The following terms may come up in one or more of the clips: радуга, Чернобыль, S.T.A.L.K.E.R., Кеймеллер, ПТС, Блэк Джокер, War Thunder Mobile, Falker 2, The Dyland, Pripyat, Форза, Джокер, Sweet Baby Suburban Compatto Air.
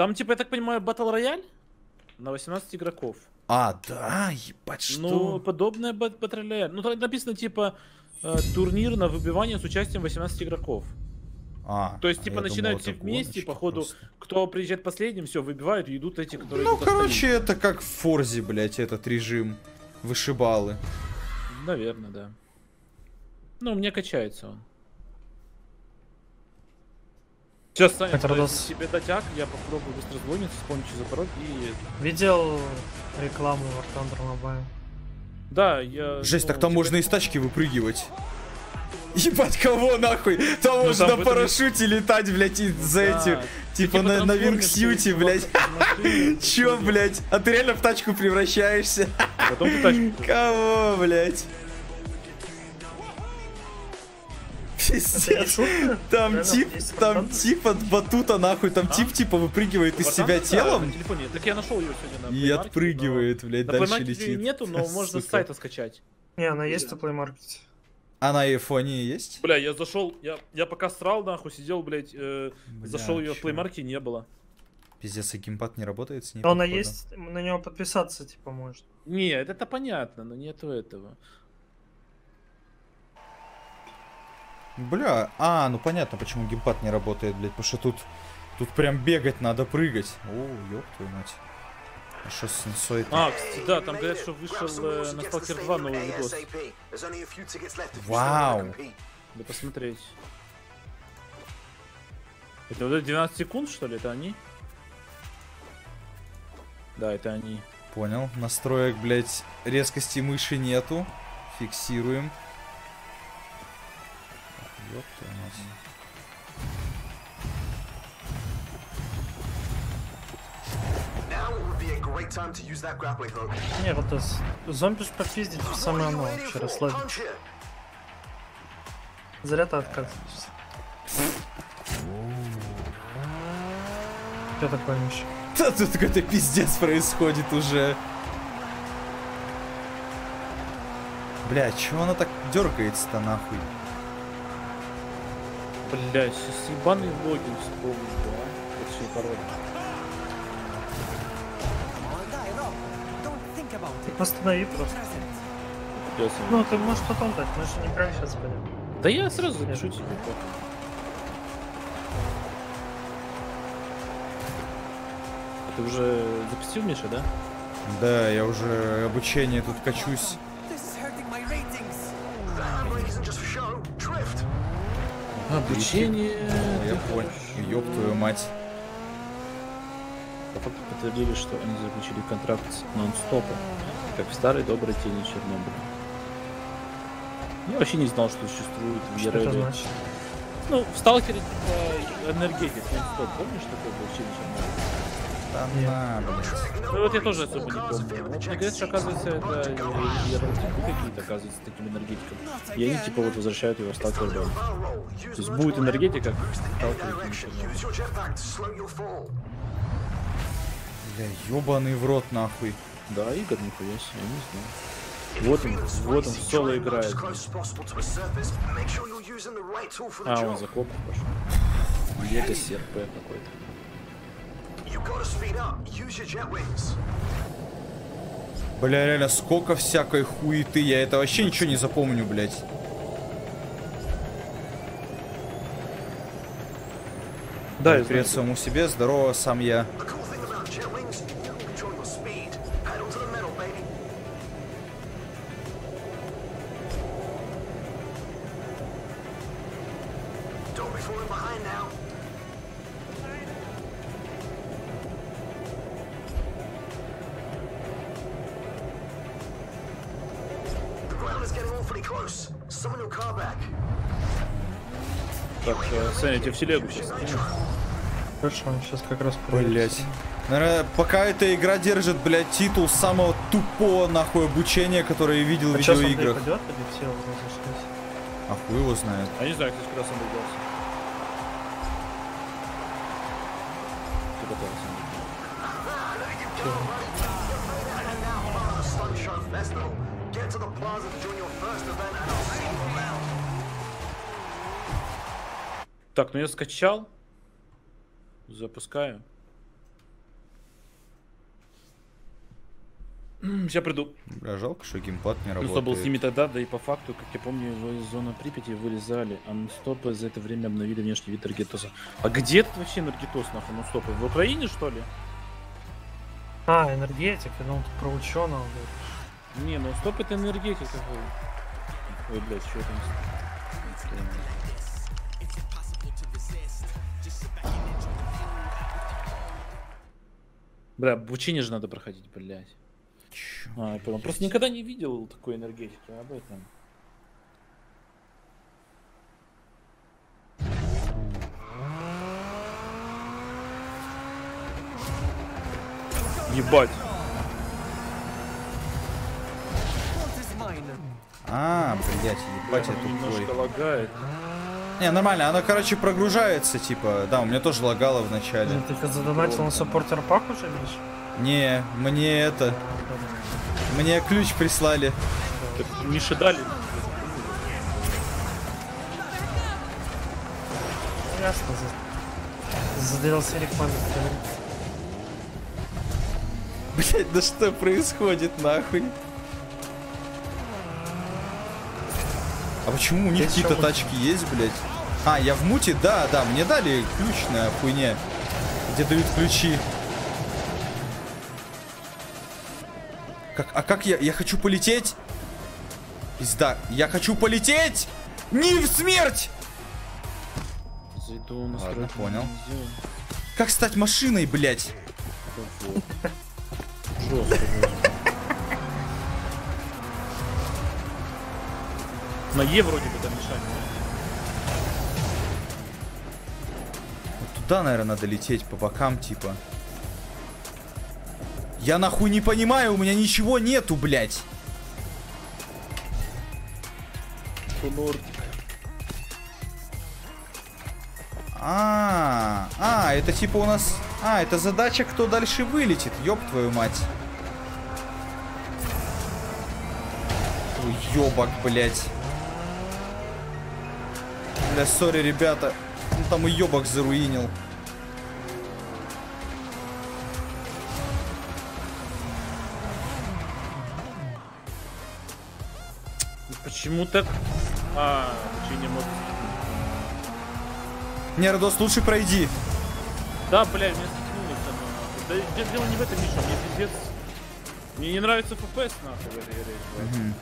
Там, типа, я так понимаю, батл рояль на 18 игроков. А, да, ебать, что? Ну, подобное батл рояль. Ну, там написано, типа, турнир на выбивание с участием 18 игроков. А, то есть, типа, начинают все вместе, походу, кто приезжает последним, все, выбивают и идут эти, которые... Ну, короче, это как в Форзе, блядь, этот режим. Вышибалы. Наверное, да. Ну, мне качается он. Сейчас, Саня, тебе дотяг, я попробую быстро сгониться с помощью запорог и... Видел рекламу War Thunder Mobile? Да, я... Жесть, ну, так там можно из тачки выпрыгивать. Ебать, кого нахуй? Там можно на парашюте летать, блядь, и за эти... Типа на вингсьюте, блядь. Чё, блядь? А ты реально в тачку превращаешься? Потом ты тачку. Кого, блядь? Пиздец. Там тип от батута, нахуй. Там тип, типа, выпрыгивает из себя телом. Так я нашел ее сегодня. И отпрыгивает, блядь, дальше летит. Нету, но можно с сайта скачать. Не, она есть на плеймаркете. А на айфоне есть? Бля, я зашел, я пока срал, нахуй, сидел, блядь, зашел ее в плеймарке, не было. Пиздец, и геймпад не работает с ней. Но она есть, на него подписаться, типа, может. Нет, это понятно, но нету этого. Бля, ну понятно, почему геймпад не работает, блядь, потому что тут прям бегать надо, прыгать. О, ёб твою мать. А что с сенсой? Кстати, да, там говорят, что вышел на Falker 2 новый видос. Вау! Да посмотреть. Это вот 12 секунд, что ли? Это они? Да, это они. Понял. Настроек, блядь, резкости мыши нету. Фиксируем. Ёпта у нас. Не, вот это зомби же попиздить в самое оно вообще расслабить. Заряд откатывается. Что такое, Миша? Да тут какой-то пиздец происходит уже. Бля, чего она так дергается-то нахуй? Бля, сейчас ебаный логин вспомнил, да? Очень короткий. Останови просто. Ну, ты можешь потом дать, мы же не прямо сейчас пойдем. Да я сразу запишу тебе. А ты уже запустил, Миша, да? Да, я уже обучение тут качусь. Обучение... Я понял. Ёб твою мать. Подтвердили, что они заключили контракт с нон-стопом, как в старой доброй тени Чернобыля. Я вообще не знал, что существует в Ереде. Ну, в Сталкере типа энергетик, нон-стоп, помнишь, такой был тени Чернобыля? Да, ну вот я тоже особо не помню. Вот, мне говорят, что оказывается, это еретики какие-то, оказываются таким энергетиком. И они типа вот возвращают его в Сталкер. То есть будет энергетика, как в Сталкере. Ёбаный в рот нахуй. Да, Игорь, нихуя себе, я не знаю. Вот он в соло играет. Он закопал пошел. Лего СРП какой-то. Бля, реально, сколько всякой хуеты. Я это вообще ничего не запомню, блядь. Да, и привет самому себе, здорово, сам я. Саня, тебе в телегу сейчас. Хорошо, он сейчас как раз проверится. Блять. Наверное, пока эта игра держит, блядь, титул самого тупого, нахуй, обучения, которое я видел в видеоиграх. А хуй его знает. А не знаю, кто как раз он добился. Так, ну я скачал. Запускаю. Сейчас приду. Бля, жалко, что геймпад не работает. Плюс был с ними тогда, да и по факту, как я помню, его из зоны Припяти вылезали, а нонстопы за это время обновили внешний вид Наргитоса. А где этот вообще Наргитос, нахуй, нонстопы? В Украине, что ли? А, энергетик, я думал, про ученого. Не, нонстоп это энергетик какой. Ой, блядь, что там? Бля, обучение же надо проходить, блядь. Чё, а, я понял. Просто никогда не видел такой энергетики, об этом. Ебать. А, блядь, ебать, это немножко лагает. Не, нормально, она, короче, прогружается, типа. Да, у меня тоже лагало в начале. Ты как задонатил на саппортер пак уже, Миш? Не, мне это... Мне ключ прислали. Мише дали. Ясно. Заделался рекламой. Блять, да что происходит, нахуй? А почему у них какие-то тачки есть, блять? А, я в муте? Да, да, мне дали ключ на хуйне. Где дают ключи? Как, а как я? Я хочу полететь? Пизда. Я хочу полететь! Не в смерть! Зайду, ладно, понял. Как стать машиной, блядь? На Е вроде бы там мешать. Вот туда, наверное, надо лететь по бокам, типа. Я нахуй не понимаю, у меня ничего нету, блядь. А, это типа у нас... А, это задача, кто дальше вылетит, ёб твою мать. Ой, ёбак, блядь. Бля, сори, ребята. Он там и ёбак заруинил. Почему так? А, не могу. Не, Родос, лучше пройди. Да, бля, меня стихнули. Да дело не в этом, Миша, мне пиздец. Мне не нравится FPS, нахуй, в этой игре.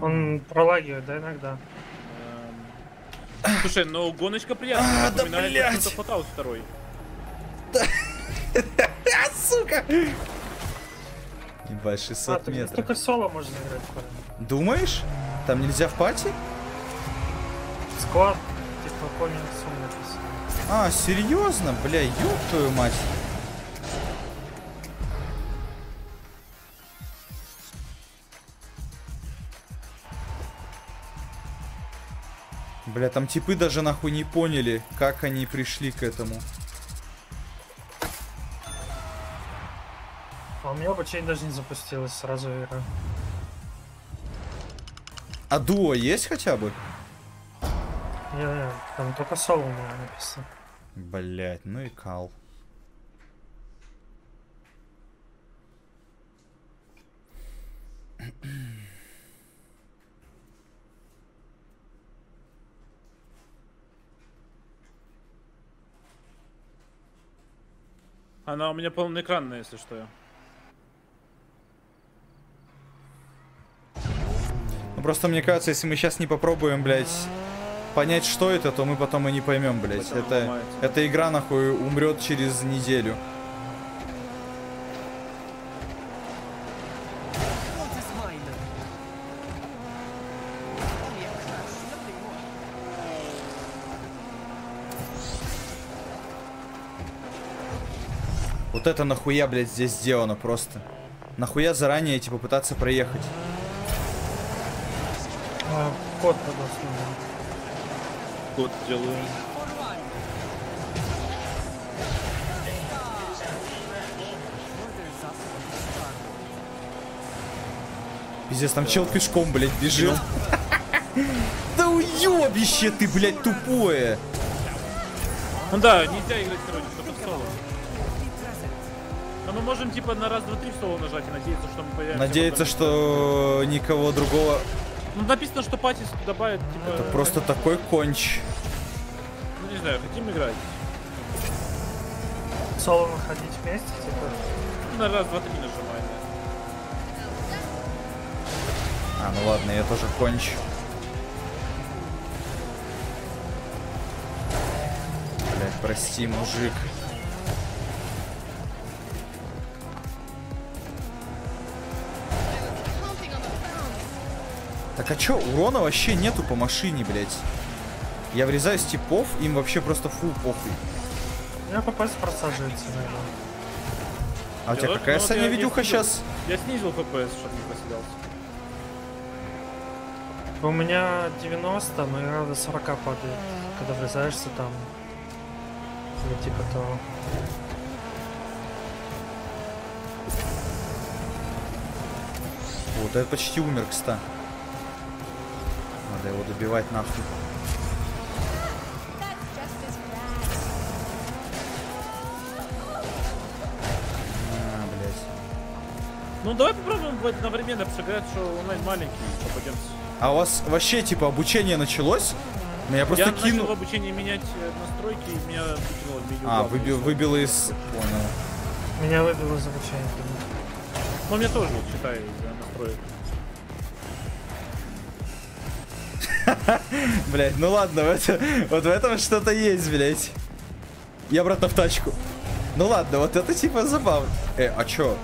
Он пролагивает, да, иногда? Слушай, ну гоночка приятная. А, да, блядь. Фатал второй. Сука. Ебать, 600 метров. Только соло можно играть. Думаешь? Там нельзя в пати? Сквад, типа, помню, сумму написано. А, серьезно? Бля, ёб твою мать. Бля, там типы даже нахуй не поняли, как они пришли к этому. А у меня обучение даже не запустилось, сразу игра. А дуо есть хотя бы? Не, там только соло у меня написано. Блять, ну и кал. Она у меня полноэкранная, если что. Просто мне кажется, если мы сейчас не попробуем, блядь, понять, что это, то мы потом и не поймем, блядь. Эта игра, нахуй, умрет через неделю. Вот это нахуя, блядь, здесь сделано просто. Нахуя заранее, типа, пытаться проехать. Код надо снимать. Код делаю. Пиздец, там чел пешком, блядь, бежит. Да уёбище ты, блядь, тупое. Ну да, нельзя играть, короче, только в соло. Но мы можем типа на раз, два, три в соло нажать и надеяться, что мы появимся. Надеяться, что никого другого. Ну написано, что пати добавит типа. Это просто такой конч. Ну не знаю, хотим играть. Соло выходить вместе, типа. На раз, два, три нажимаем. А, ну ладно, я тоже конч. Блять, прости, мужик. Так а чё, урона вообще нету по машине, блять. Я врезаюсь типов, им вообще просто фу, похуй. Я попасть в просаживается, наверное. А у тебя какая Саня видюха сейчас? Я снизил ФПС, чтобы не поселялся. У меня 90, но я до 40 падает, когда врезаешься там. Или типа того. Вот, это почти умер, кстати. Надо его добивать нахуй. А, блядь. Ну давай попробуем одновременно сыграть, что онлайн маленький, попадемся. А у вас вообще типа обучение началось? Но я просто кинул. Начал обучение менять настройки, и меня выбило. Выбило из. Понял. Меня выбило из обучения. Ну мне тоже вот считай из настроек. Блять, ну ладно, вот в этом что-то есть, блять. Я обратно в тачку. Ну ладно, вот это типа забавно. А чё?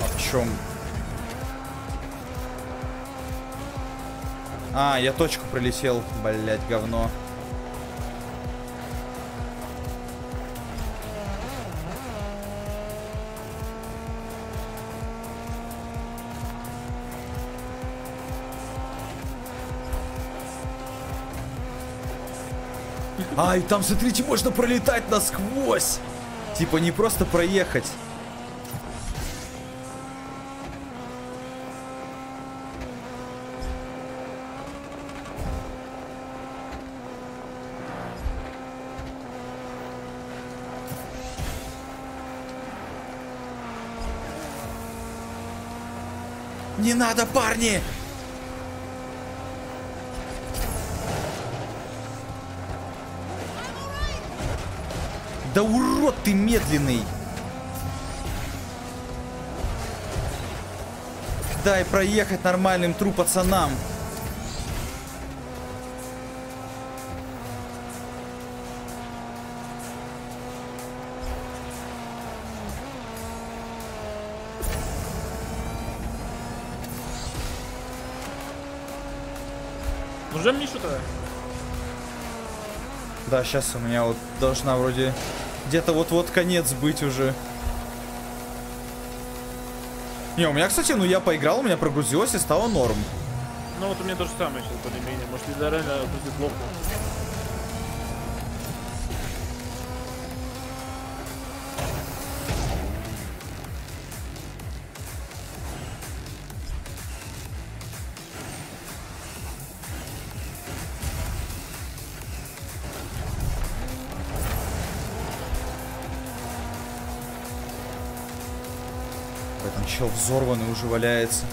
А в чём? А, я точку пролетел, блять, говно. А, и там, смотрите, можно пролетать насквозь. Типа не просто проехать. Не надо, парни! Да урод ты медленный! Дай проехать нормальным тру пацанам. Уже мне что-то? Да, сейчас у меня вот должна вроде где-то вот-вот конец быть уже. Не, у меня, кстати, ну я поиграл, у меня прогрузилось и стало норм. Ну вот у меня то же самое сейчас более-менее. Может, и реально будет лопнуть. Взорванный уже валяется.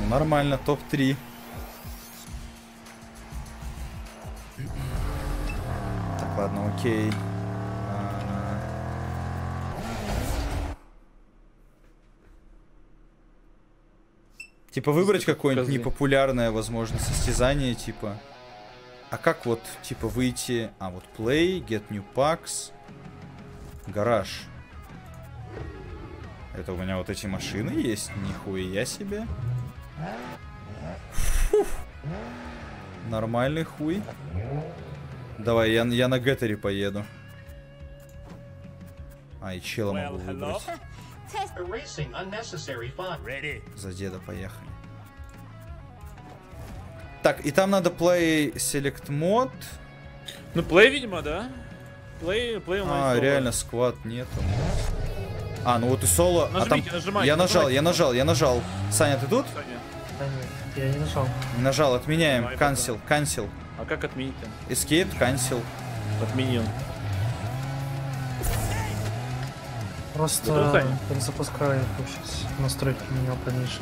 Ну, нормально, топ-3. Так, ладно, окей. Типа выбрать какое-нибудь непопулярное, возможно, состязание, типа. А как вот, типа, выйти... А, вот play, get new packs, гараж. Это у меня вот эти машины есть, нихуя себе. Фух. Нормальный хуй. Давай, я на Гэттере поеду. А, и чела могу выбрать. За деда поехали. Так, и там надо play select mod. Ну, play, видимо, да? Play а, реально, сквад нету. А, ну вот и соло. Нажмите, а там... нажимайте, я нажал. Саня, ты тут? Саня. Да нет, я не нажал. Не нажал, отменяем. Cancel. А как отменить-то? Escape, cancel. Отменил. Просто запускаю сейчас настройки меню пониже.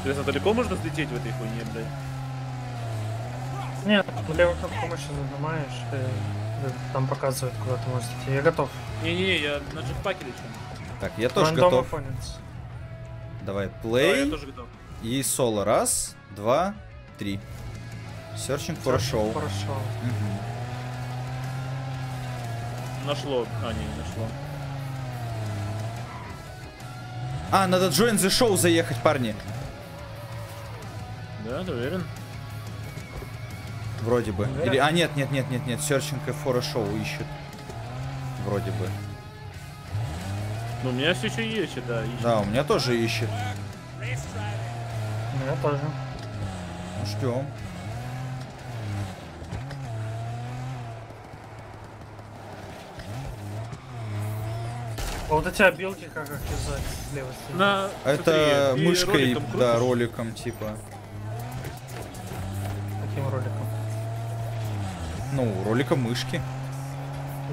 Интересно, далеко можно взлететь в этой хуйне, блядь? Нет, левую кнопку мыши нажимаешь, и там показывают, куда ты можешь идти. Я готов. Не-не-не, я на джетпаке лечу. Так, я тоже готов. Давай, play. Да, и соло. Раз, два, три. Searching for a show. Угу. Нашло. А, не, не нашло. А, надо join the show заехать, парни. Да, ты уверен? Вроде бы. Уверен? Или... А, нет, нет, нет, нет, нет. Searching for a show ищет. Вроде бы. Ну, у меня все еще ищет, да. Ищет. Да, у меня тоже ищет. У меня тоже. Ну, ждем. А вот у тебя белки как оказались слева. На... Это смотри, мышкой, роликом, да, роликом типа. Каким роликом? Ну, роликом мышки.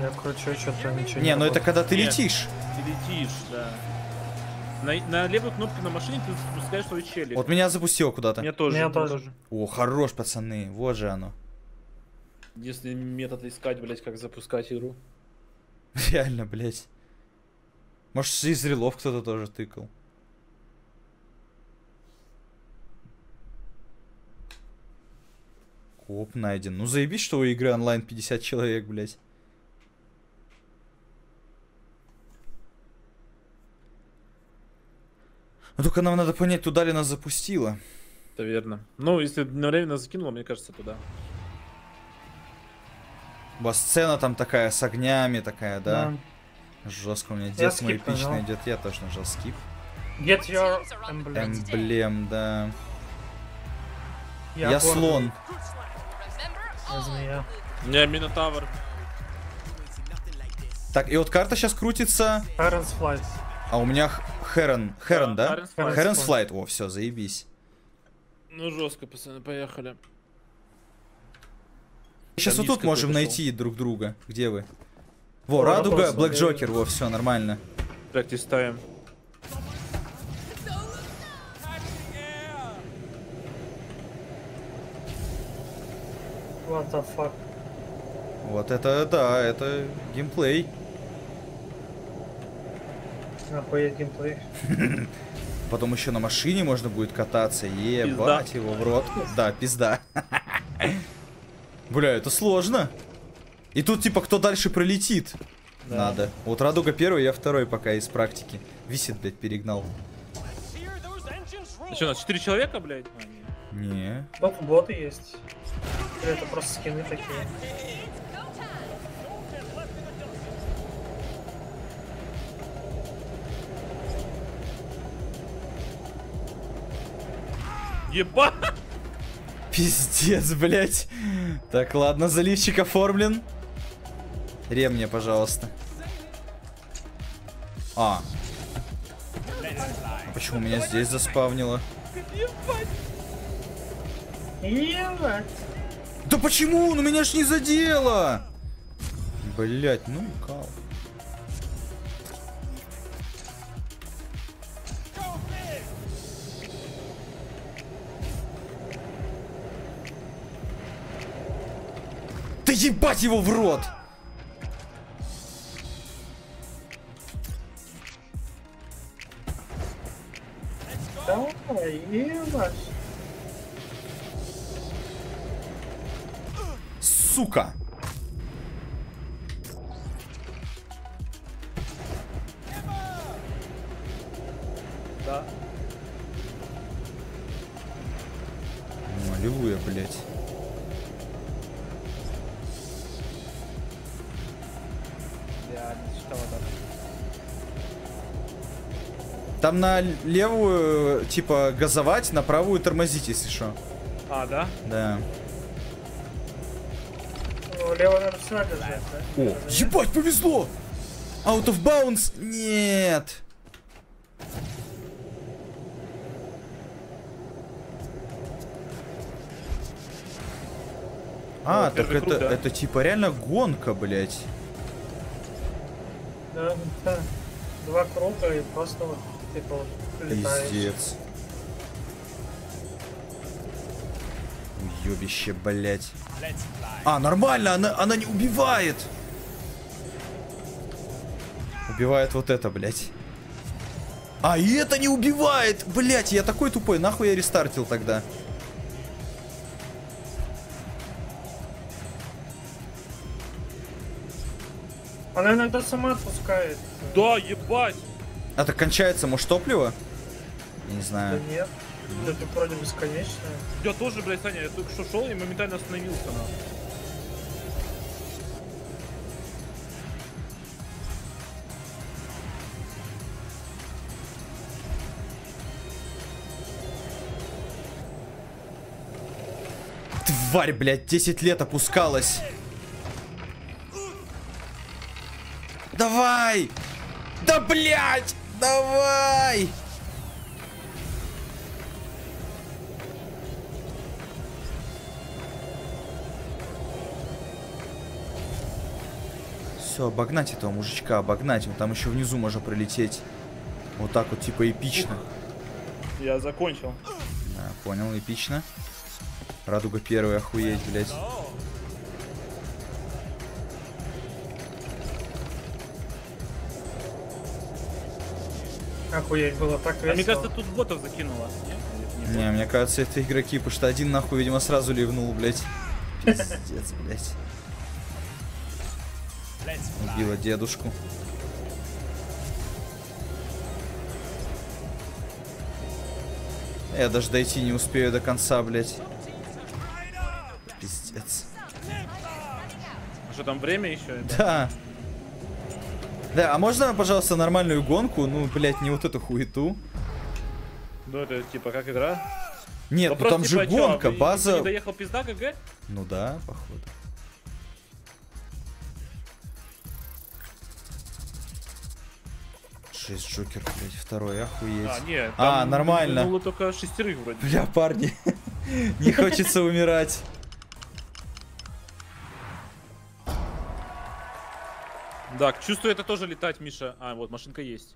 Я кручу, что-то ничего не. Не, ну это когда ты летишь. Ты летишь, да. На левую кнопку на машине ты запускаешь свой челик. Вот меня запустило куда-то. Меня тоже. Меня тоже. О, хорош, пацаны, вот же оно. Единственный метод искать, блять, как запускать игру. Реально, блять. Может, из рилов кто-то тоже тыкал. Коп найден. Ну заебись, что у игры онлайн 50 человек, блядь. Но только нам надо понять, туда ли нас запустило. Это верно. Ну, если на время нас закинуло, мне кажется, туда. У вас сцена там такая, с огнями такая, да? Да. Жестко у меня дед, мой эпичный дед, я тоже нажал skip. Get your emblem, да. Я слон. Не, Минотавр. Так, и вот карта сейчас крутится. Heron's Flight. А у меня Heron, да? Heron's Flight, о, все, заебись. Ну жестко, пацаны, поехали. Сейчас вот тут можем найти друг друга, где вы? Во, радуга, Блэк Джокер, во, все нормально. Practice time. What the fuck? Вот это, да, это геймплей. Охуеть геймплей. Потом еще на машине можно будет кататься, ебать его в рот. Да, пизда. Бля, это сложно. И тут типа кто дальше пролетит, да. Надо. Вот радуга первый, я второй пока из практики. Висит, блядь, перегнал. А что, у нас 4 человека, блядь? А, не. Боты есть. Это просто скины такие. Еба! Пиздец, блядь. Так, ладно, заливчик оформлен. Рем мне, пожалуйста. А почему меня здесь заспавнило? Ебать. Да почему? Ну меня ж не задело. Блять, ну кал. Да ебать его в рот! Сука! Да. Аллилуйя, блять. Там на левую, типа, газовать, на правую тормозить, если что. А, да? Да. Ну, левую надо всегда держать, да? О, ебать, повезло! Out of bounds? Нет! А, вот, так это типа реально гонка, блять. Да, да. Два круга и просто вот типа летаешь. Пиздец. Уёбище, блять. А, нормально, она не убивает. Убивает вот это, блять. А, и это не убивает, блять, я такой тупой, нахуй я рестартил тогда. Она иногда сама отпускает. Да, ебать. А так кончается, может, топливо? Я не знаю. Да нет, это вроде бесконечное. Я тоже, блядь, Саня, я только что шел и моментально остановился. Тварь, блядь, 10 лет опускалась. Давай! Да, блядь! Давай! Все, обогнать этого мужичка, обогнать. Он там еще внизу можно пролететь. Вот так вот, типа, эпично. Я закончил. А, понял, эпично. Радуга первая, охуеть, блядь. Охуеть, было так весело. А мне кажется, тут ботов закинуло. Не, мне кажется, это игроки, потому что один нахуй, видимо, сразу ливнул, блядь. Пиздец, блядь. Убила дедушку. Я даже дойти не успею до конца, блядь. Пиздец. А что, там время еще? Да. Да, а можно, пожалуйста, нормальную гонку? Ну, блядь, не вот эту хуету. Ну, это типа как игра? Нет, вопрос, ну там типа, же гонка, а база... Ты не доехал, пизда, ГГ? Ну да, походу. Шесть Джокер, блядь, второй, охуеть. А, нет, а нормально. Было только шестерых вроде. Бля, парни, не хочется умирать. Так, чувствую, это тоже летать, Миша. А, вот, машинка есть.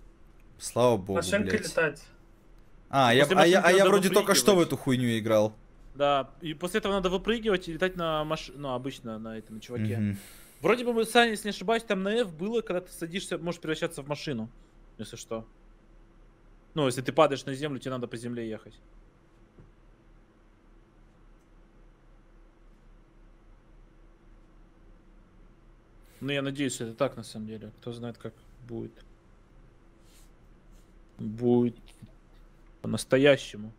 Слава богу, машинка, блядь, летать. Я вроде только что в эту хуйню играл. Да, и после этого надо выпрыгивать и летать на машине, ну, обычно на этом чуваке. Вроде бы, Саня, если не ошибаюсь, там на F было, когда ты садишься, можешь превращаться в машину, если что. Ну, если ты падаешь на землю, тебе надо по земле ехать. Ну, я надеюсь, это так, на самом деле. Кто знает, как будет. Будет по-настоящему.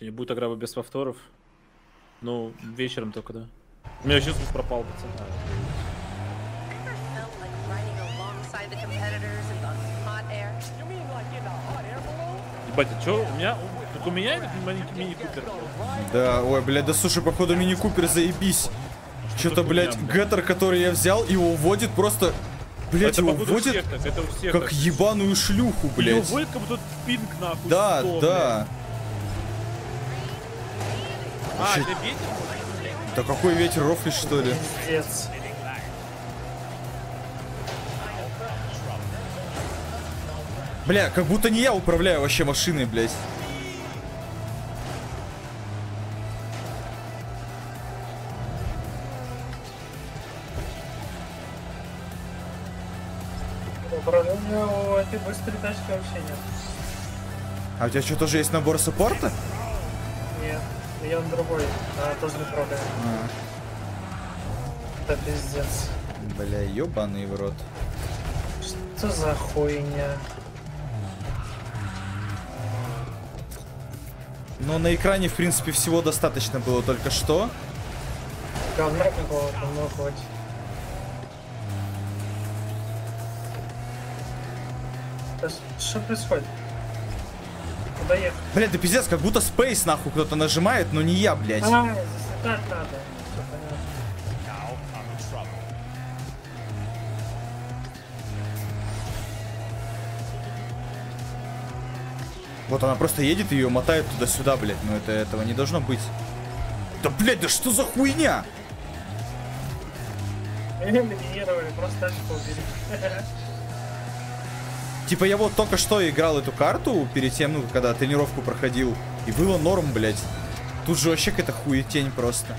Не будет игра без повторов. Ну, вечером только, да. У меня сейчас пропал, пацан. Ебать, а чё? У меня этот мини-купер? Да, ой, блядь, да слушай, походу мини-купер заебись. Что-то, блядь, геттер, который я взял, его уводит просто... Блять, его уводит как ебаную шлюху, блядь. Его уводит, как будто пинг, нахуй. Да, да. А, это ветер? Да какой ветер, рофлишь, что ли? Пиздец. Бля, как будто не я управляю вообще машиной, блядь. Управление у этой быстрой тачки вообще нет. А у тебя что, тоже есть набор саппорта? Нет, я на другой, тоже не трогаю. Да пиздец. Бля, ебаный в рот. Что за хуйня? Но на экране, в принципе, всего достаточно было только что. Говна какого-то, ну хоть. Что происходит? Куда ехать? Блядь, да пиздец, как будто Space, нахуй, кто-то нажимает, но не я, блядь. А, заседать надо. Все понятно. Вот она просто едет, ее мотает туда-сюда, блядь. Ну это, этого не должно быть. Да, блядь, да что за хуйня? Минировали, просто так убили. Типа я вот только что играл эту карту, перед тем, ну, когда тренировку проходил. И было норм, блядь. Тут же вообще какая-то хуетень просто.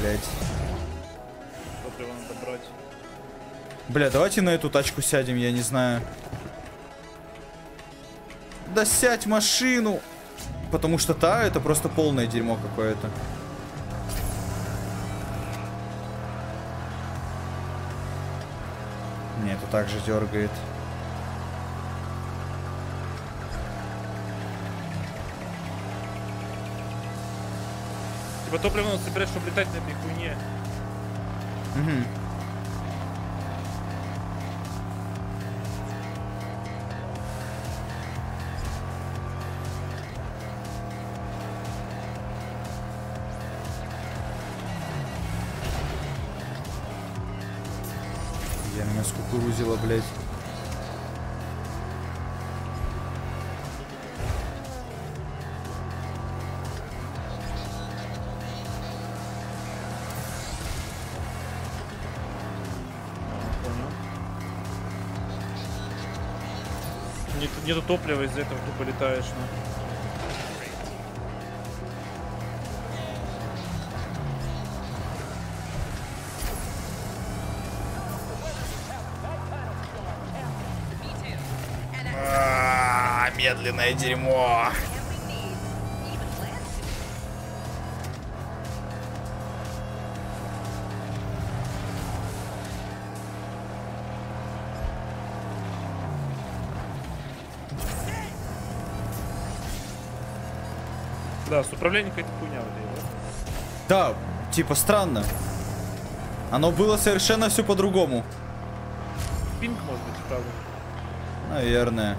Блять. Бля, давайте на эту тачку сядем, я не знаю. Да сядь в машину! Потому что та, это просто полное дерьмо какое-то. Нет, это также дергает. Топливо надо собирать, чтобы летать на этой хуйне. Угу. Я меня скукурузила, блядь. Нету топлива, из-за этого тупо летаешь, ну. А-а-а, медленное дерьмо. Да, с управлением какая-то хуйня влияет. Да, типа странно. Оно было совершенно все по-другому. Пинг, может быть, правда. Наверное.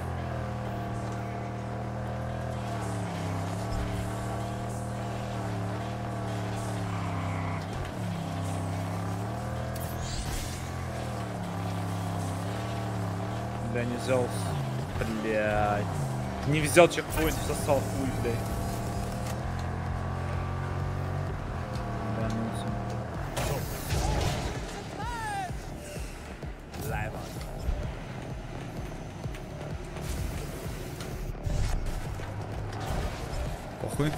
Бля, не взял. Блядь. Не взял чекпоинт, всосал хуй, блядь.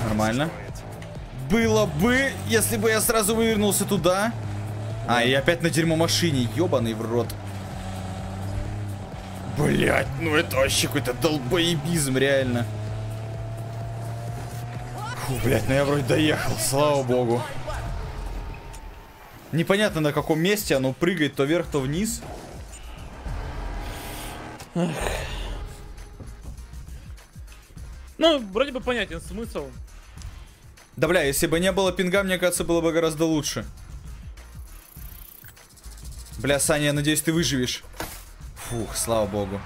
Нормально. Было бы, если бы я сразу вывернулся туда. А, и опять на дерьмо машине. Ёбаный в рот. Блять, ну это вообще какой-то долбоебизм, реально. Фу, блять, ну я вроде доехал, слава богу. Непонятно, на каком месте оно прыгает то вверх, то вниз. Ну, вроде бы понятен смысл. Да бля, если бы не было пинга, мне кажется, было бы гораздо лучше. Бля, Саня, я надеюсь, ты выживешь. Фух, слава богу.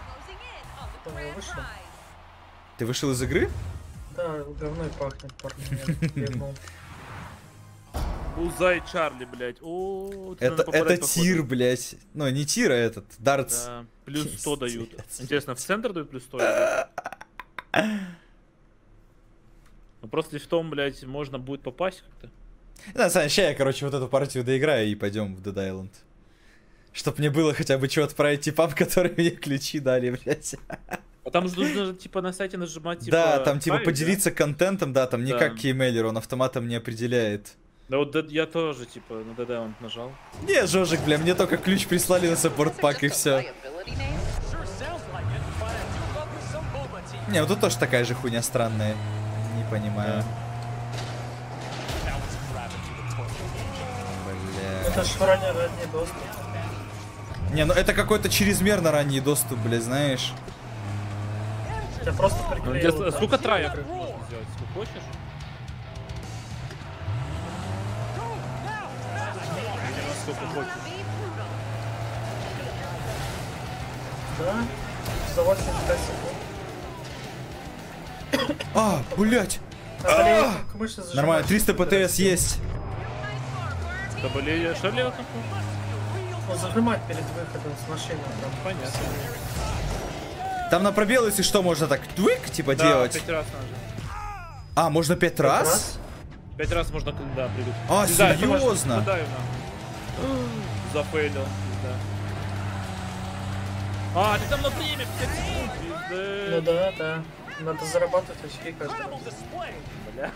Ты вышел из игры? Да, давно и пахнет, парни. Узай Чарли, блядь. Это тир, блядь. Ну, не тир, а этот, дартс. Плюс 100 дают. Интересно, в центр дают плюс 100? Ну просто лифтом, блядь, можно будет попасть как-то. Да, Саня, сейчас я, короче, вот эту партию доиграю и пойдем в The Dyland. Чтоб мне было хотя бы чего отправить типам, которые мне ключи дали, блядь. А там же нужно, типа, на сайте нажимать, типа... Да, там, типа, поделиться контентом, да, там не как кеймейлер, он автоматом не определяет. Да вот я тоже, типа, на The Dyland нажал. Не, Жожик, бля, мне только ключ прислали на саппорт-пак и все. Не, вот тут тоже такая же хуйня странная. Не понимаю. Бля. Это ж ранний доступ. Не, ну это какой-то чрезмерно ранний доступ, бля, знаешь. Я просто приклеил. Сколько траек можно сделать? Сколько хочешь? что ты хочешь. Да? Всего 70 секунд. А, блять! Нормально, 300 ПТС есть. Да блин, я что ли вот такой? Зажимать перед выходом с машины, там понятно. Там на пробел, если что, можно так твик, типа, да, делать. 5 раз можно. А, можно 5 раз? 5 раз можно, да, придут. А, и серьезно? Да, зафейлил, да. А, ты там на время, 50 секунд, ну да, да. Надо зарабатывать очки каждый раз. Бля.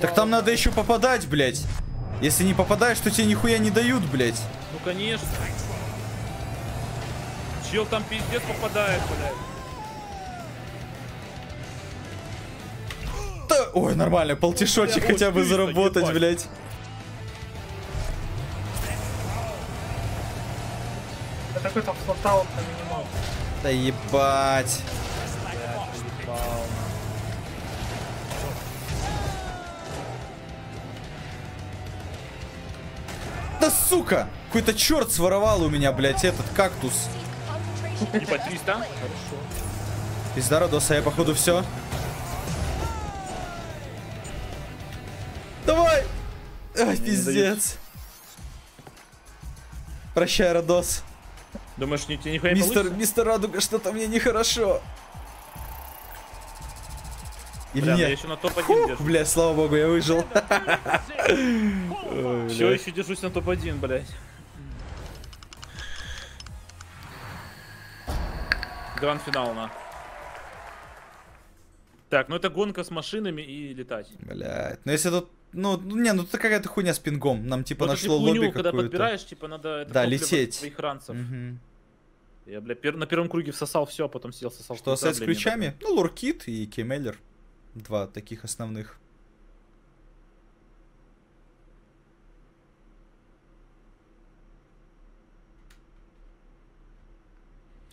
Так там надо еще попадать, блядь. Если не попадаешь, то тебе нихуя не дают, блядь. Ну конечно. Чел там пиздец попадает, блядь. Да... Ой, нормально, полтишочек хотя бы заработать, блядь. Да такой там флотаут на минимал. Да ебать. Да сука! Какой-то черт своровал у меня, блядь, этот кактус. Типа 300? Хорошо. Пизда, родоса, я походу все. Давай! Ай, пиздец. Прощай, Родос. Думаешь, не тебе нихуя получится? Мистер Радуга, что-то мне нехорошо. Или бля, нет? Я еще на топ-1 держусь. Бля, слава богу, я выжил. Все, еще держусь на топ-1, блядь. Гранд-финал, на. Так, ну это гонка с машинами и летать. Блядь, ну если тут... Ну, не, ну это какая-то хуйня с пингом. Нам типа нашло лобби какую-то. Когда подбираешь, типа надо... Да, лететь. Своих ранцев. Я, бля, на первом круге всосал все, а потом сел, сосал. Что куда, с бля, ключами? Нет. Ну, Луркит и Кеймеллер. Два таких основных.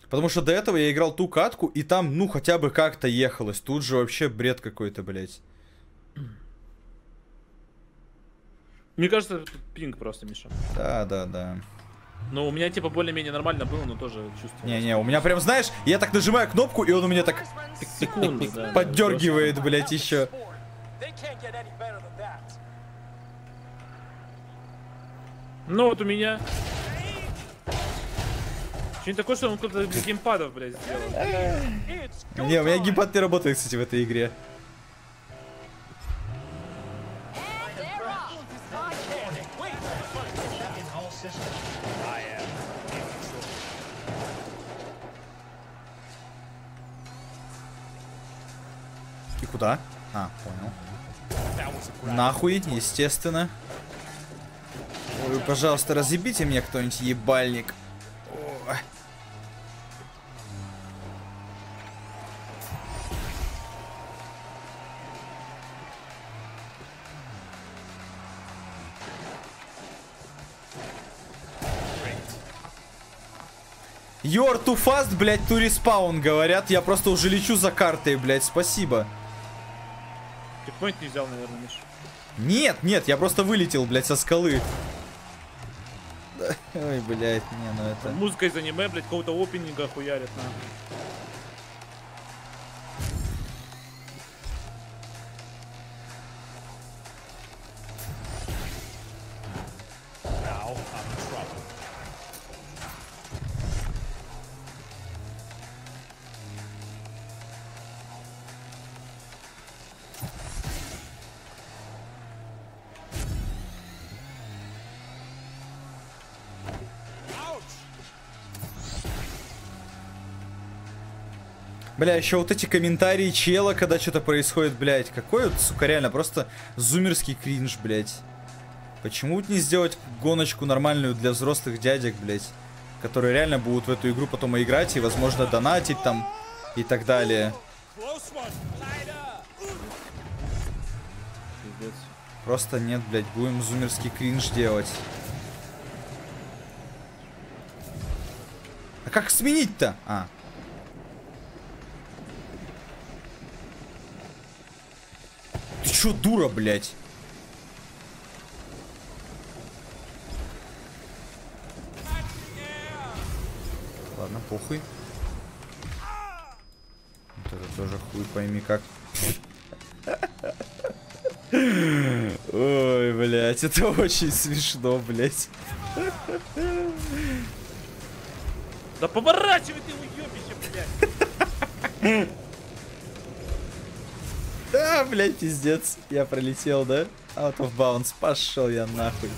Потому что до этого я играл ту катку, и там, ну, хотя бы как-то ехалось. Тут же вообще бред какой-то, блядь. Мне кажется, тут пинг просто, Миша. Да, да, да. Ну, у меня типа более-менее нормально было, но тоже чувствую. Не-не, у меня прям, знаешь, я так нажимаю кнопку, и он у меня так поддергивает, блядь, еще. Ну вот у меня... Что-нибудь такое, что он кто-то без геймпадов, блядь, сделал. Не, у меня геймпад не работает, кстати, в этой игре. И куда? А, понял. Нахуй, естественно. Ой, пожалуйста, разъебите мне кто-нибудь ебальник. О. You're too fast, блядь, to respawn, говорят. Я просто уже лечу за картой, блядь, спасибо. Ты point не взял, наверное, Миш. Нет, нет, я просто вылетел, блядь, со скалы. Ой, блядь, не, ну это... Музыка из аниме, блядь, какого-то опенинга хуярит, на. Бля, еще вот эти комментарии чела, когда что-то происходит, блядь. Какой вот, сука, реально, просто зумерский кринж, блядь. Почему вот не сделать гоночку нормальную для взрослых дядек, блядь? Которые реально будут в эту игру потом и играть, и, возможно, донатить там, и так далее. Просто нет, блядь, будем зумерский кринж делать. А как сменить-то? А. Ты чё, дура, блядь? похуй. Вот это тоже хуй пойми как. Ой, блядь, это очень смешно, блядь. Да поворачивай ты, уёбище, блядь. Да, блядь, пиздец. Я пролетел, да? Out of bounds. Пошел я нахуй.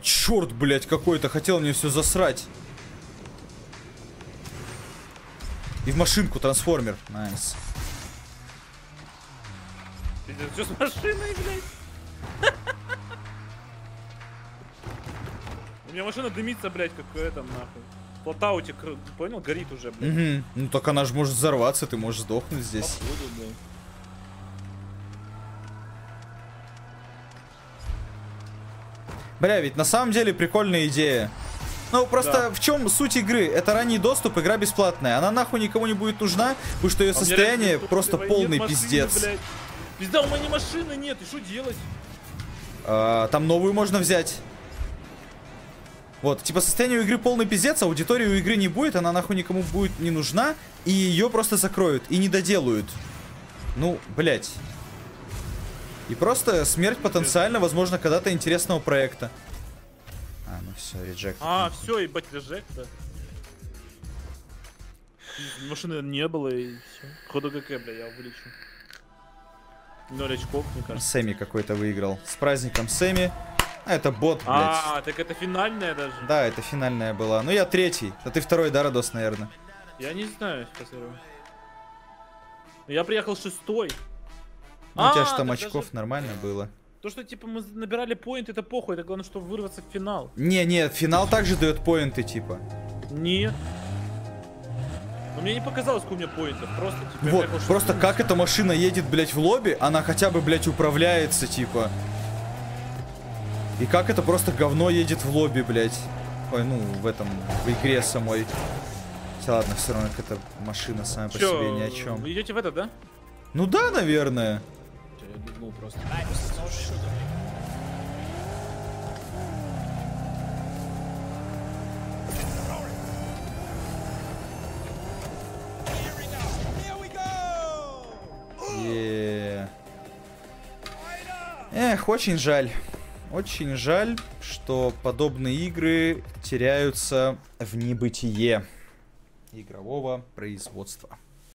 Черт, блядь, какой-то хотел мне все засрать. И в машинку трансформер. Найс. Пиздец, что с машиной, блядь? У меня машина дымится, блядь, какая там нахуй. Платаутик, понял, горит уже, блядь. Угу. Ну так она же может взорваться, ты можешь сдохнуть здесь. Походу, блядь. Бля, ведь на самом деле прикольная идея. Ну, просто да. В чем суть игры? Это ранний доступ, игра бесплатная. Она нахуй никому не будет нужна, потому что ее состояние просто полный машины, пиздец. Блядь. Пизда, у меня машины нет, и что делать? А, там новую можно взять. Вот, типа состояние у игры полный пиздец, аудитории у игры не будет, она нахуй никому будет не нужна, и ее просто закроют, и не доделают. Ну, блядь. И просто смерть потенциально, возможно, когда-то интересного проекта. А, ну все, реджект. А, все, ебать, реджекта. Машины не было, и все. Ходу ГК, бля, я вылечу. 0 очков, мне кажется. Сэмми какой-то выиграл. С праздником, Сэмми. А, это бот, блядь. А, так это финальная даже? Да, это финальная была. Ну, я третий. А ты второй, да, Родос, наверное? Я не знаю, посмотрю. Я приехал шестой. Ну, у тебя же там очков даже... нормально было. То, что типа мы набирали поинты, это похуй. Это главное, что вырваться в финал. Не, финал также дает поинты, типа. Нет. Но мне не показалось, сколько у меня поинтов. Просто, типа, вот, приехал, просто шутку. Как эта машина едет, блядь, в лобби, она хотя бы, блядь, управляется, типа. И как это просто говно едет в лобби, блядь. Ой, ну, в игре самой. Хотя, ладно, все равно эта машина сама по себе ни о чем. Вы идете в это, да? Ну да, наверное. Просто. Эх, очень жаль. Очень жаль, что подобные игры теряются в небытие игрового производства.